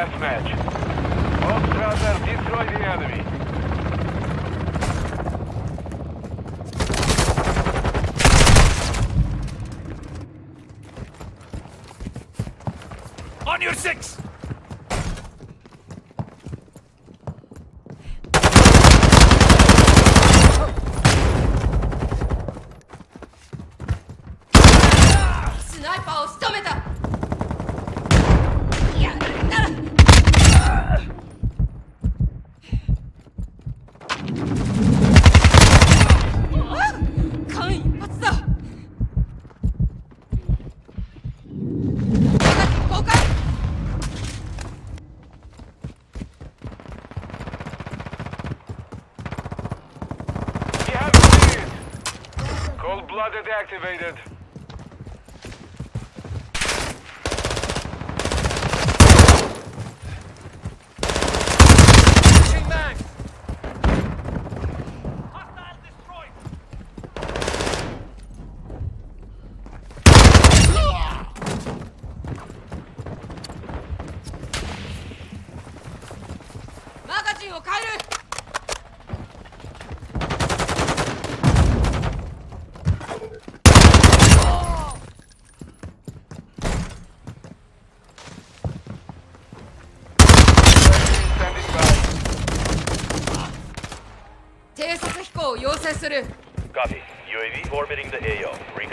last match. Ostrasser destroy the enemy. On your six! Blooded activated. Pushing back. Hostile destroyed. Magazineを変える Copy. UAV orbiting the AO.